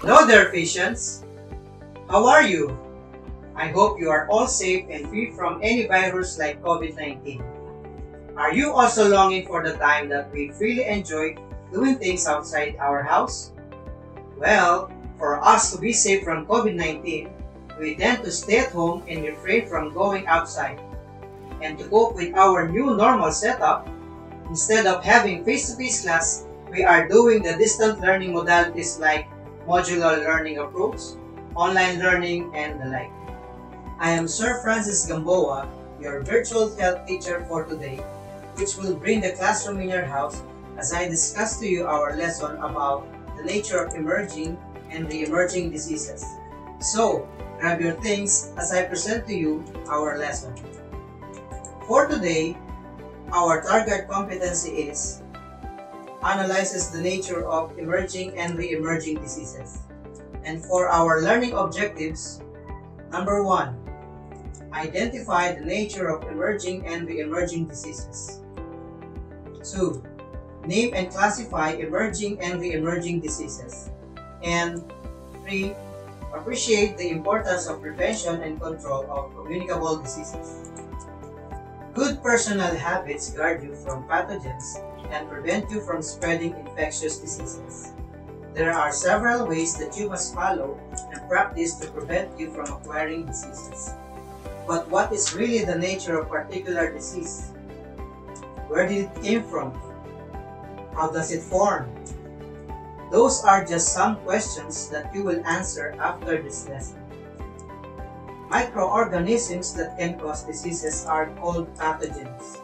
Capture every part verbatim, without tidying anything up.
Hello there, patients! How are you? I hope you are all safe and free from any virus like COVID nineteen. Are you also longing for the time that we freely enjoy doing things outside our house? Well, for us to be safe from COVID nineteen, we tend to stay at home and refrain from going outside. And to cope with our new normal setup, instead of having face-to-face class, we are doing the distant learning modalities like modular learning approach, online learning, and the like. I am Sir Francis Gamboa, your virtual health teacher for today, which will bring the classroom in your house as I discuss to you our lesson about the nature of emerging and re-emerging diseases. So, grab your things as I present to you our lesson. For today, our target competency is analyzes the nature of emerging and re-emerging diseases. And for our learning objectives, number one, identify the nature of emerging and re-emerging diseases. Two, name and classify emerging and re-emerging diseases. And three, appreciate the importance of prevention and control of communicable diseases. Good personal habits guard you from pathogens and prevent you from spreading infectious diseases. There are several ways that you must follow and practice to prevent you from acquiring diseases. But what is really the nature of a particular disease? Where did it come from? How does it form? Those are just some questions that you will answer after this lesson. Microorganisms that can cause diseases are called pathogens.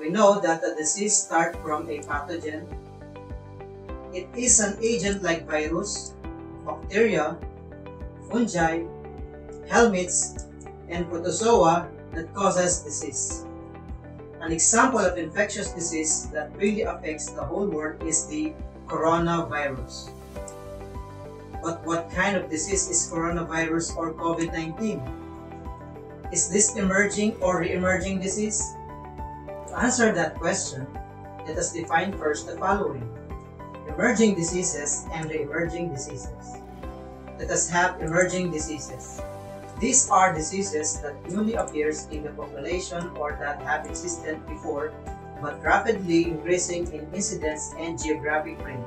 We know that a disease starts from a pathogen. It is an agent like virus, bacteria, fungi, helminths, and protozoa that causes disease. An example of infectious disease that really affects the whole world is the coronavirus. But what kind of disease is coronavirus or COVID nineteen? Is this emerging or re-emerging disease? To answer that question, let us define first the following: emerging diseases and re-emerging diseases. Let us have emerging diseases. These are diseases that newly appears in the population or that have existed before, but rapidly increasing in incidence and geographic range.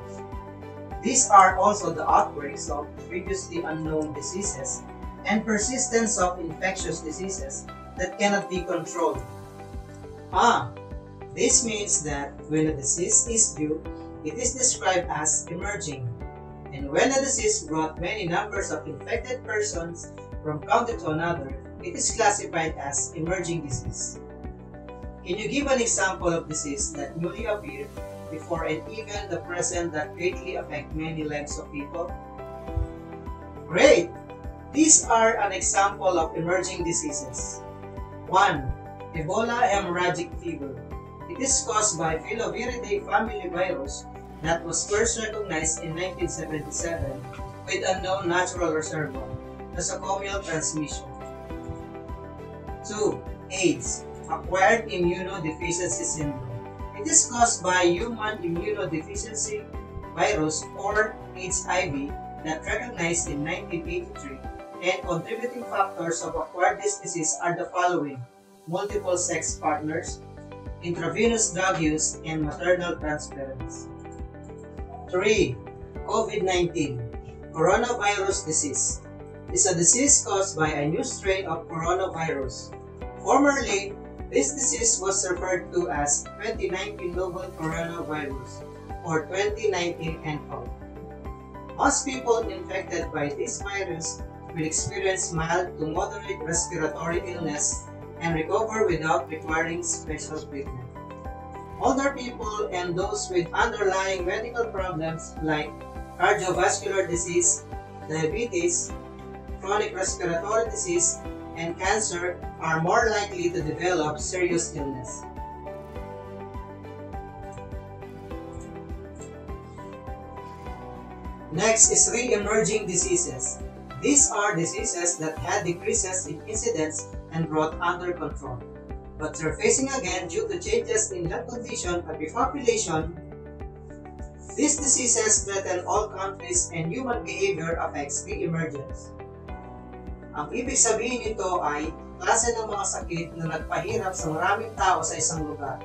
These are also the outbreaks of previously unknown diseases and persistence of infectious diseases that cannot be controlled. Ah, this means that when a disease is new, it is described as emerging. And when a disease brought many numbers of infected persons from county to another, it is classified as emerging disease. Can you give an example of disease that newly appeared before and even the present that greatly affect many lives of people? Great! These are an example of emerging diseases. one. Ebola hemorrhagic fever. It is caused by Filoviridae family virus that was first recognized in nineteen seventy-seven with a known natural reservoir, nosocomial transmission. two. AIDS, acquired immunodeficiency syndrome. It is caused by human immunodeficiency virus or H I V that recognized in nineteen eighty-three, and contributing factors of acquired this disease are the following: multiple sex partners, intravenous drug use, and maternal transference. three. COVID nineteen, coronavirus disease. It is a disease caused by a new strain of coronavirus. Formerly, this disease was referred to as twenty nineteen novel coronavirus or twenty nineteen N CoV. Most people infected by this virus will experience mild to moderate respiratory illness and recover without requiring special treatment. Older people and those with underlying medical problems like cardiovascular disease, diabetes, chronic respiratory disease, and cancer are more likely to develop serious illness. Next is re-emerging diseases. These are diseases that had decreases in incidence and brought under control, but surfacing again due to changes in the condition of the population These diseases threaten all countries and human behavior affects re-emergence. Ang ibig sabihin nito ay klase ng mga sakit na nagpahirap sa maraming tao sa isang lugar,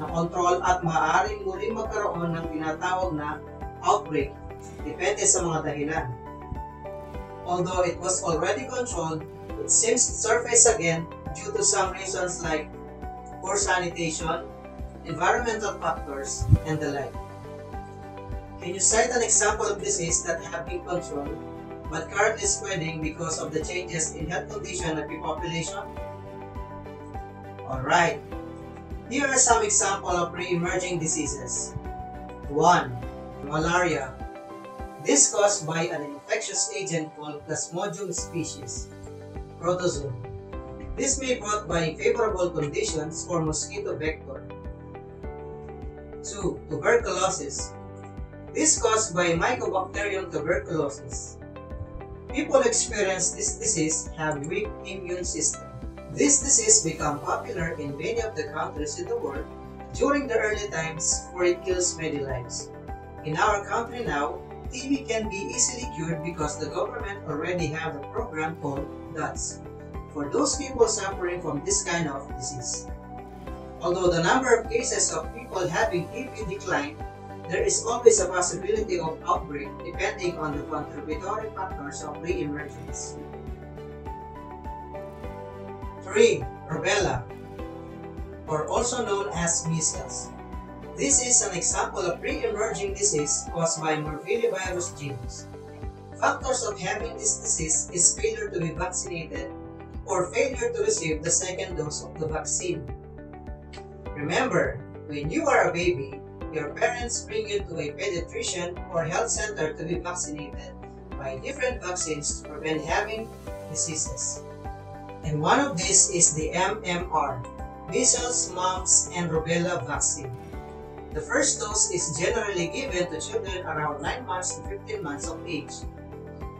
na kontrol at maaaring muling magkaroon ng tinatawag na outbreak, depende sa mga dahilan. Although it was already controlled, it seems to surface again due to some reasons like poor sanitation, environmental factors, and the like. Can you cite an example of disease that have been controlled but currently spreading because of the changes in health condition of the population? Alright, here are some examples of pre-emerging diseases. one. Malaria. This caused by an infectious agent called Plasmodium species, protozoa. This may be brought by favorable conditions for mosquito vector. two. Tuberculosis. This caused by Mycobacterium tuberculosis. People experience this disease have weak immune system. This disease became popular in many of the countries in the world during the early times, for it kills many lives. In our country now, T B can be easily cured because the government already have a program called D O T S for those people suffering from this kind of disease. Although the number of cases of people having T B declined, there is always a possibility of outbreak depending on the contributory factors of re-emergence. three. Rubella, or also known as measles. This is an example of pre-emerging disease caused by Morbillivirus genes. Factors of having this disease is failure to be vaccinated or failure to receive the second dose of the vaccine. Remember, when you are a baby, your parents bring you to a pediatrician or health center to be vaccinated by different vaccines to prevent having diseases. And one of these is the M M R, measles, mumps, and rubella vaccine. The first dose is generally given to children around nine months to fifteen months of age,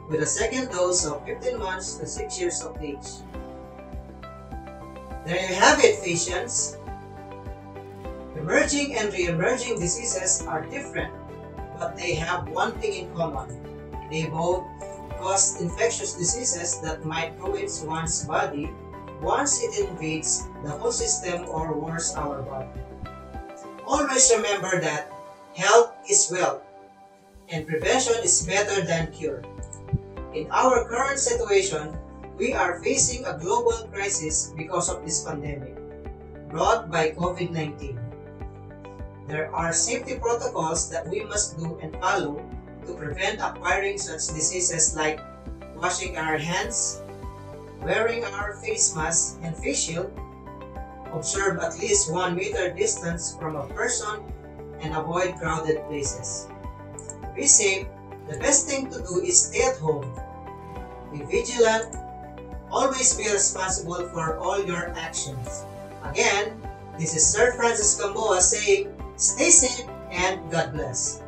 with a second dose of fifteen months to six years of age. There you have it, patients! Emerging and re-emerging diseases are different, but they have one thing in common. They both cause infectious diseases that might ruin one's body once it invades the whole system or worse, our body. Always remember that health is wealth, and prevention is better than cure. In our current situation, we are facing a global crisis because of this pandemic, brought by COVID nineteen. There are safety protocols that we must do and follow to prevent acquiring such diseases like washing our hands, wearing our face mask and face shield, observe at least one meter distance from a person, and avoid crowded places. To be safe, the best thing to do is stay at home, be vigilant, always be responsible for all your actions. Again, this is Sir Francis Gamboa saying, stay safe and God bless.